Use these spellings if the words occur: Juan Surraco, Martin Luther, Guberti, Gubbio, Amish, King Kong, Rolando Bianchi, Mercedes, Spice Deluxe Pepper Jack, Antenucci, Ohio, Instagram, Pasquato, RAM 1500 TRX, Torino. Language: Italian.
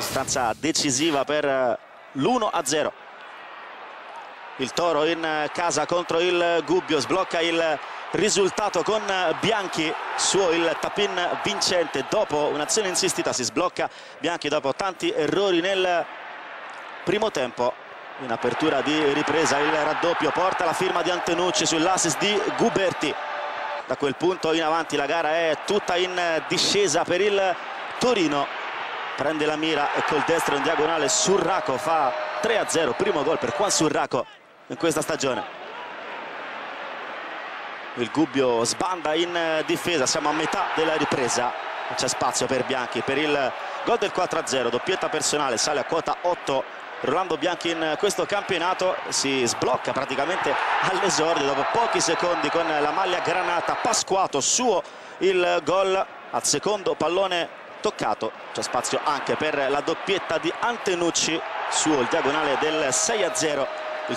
stanza decisiva per l'1-0. Il Toro in casa contro il Gubbio, sblocca il risultato con Bianchi, suo il tap-in vincente. Dopo un'azione insistita si sblocca Bianchi dopo tanti errori nel primo tempo. In apertura di ripresa il raddoppio porta la firma di Antenucci sull'assist di Guberti. Da quel punto in avanti la gara è tutta in discesa per il Torino. Prende la mira e col destro in diagonale Surraco fa 3-0, primo gol per Juan Surraco in questa stagione. Il Gubbio sbanda in difesa, siamo a metà della ripresa, non c'è spazio per Bianchi per il gol del 4-0, doppietta personale, sale a quota 8 Rolando Bianchi in questo campionato. Si sblocca praticamente all'esordio dopo pochi secondi con la maglia granata Pasquato, suo il gol al secondo pallone toccato. C'è spazio anche per la doppietta di Antenucci, suo il diagonale del 6-0.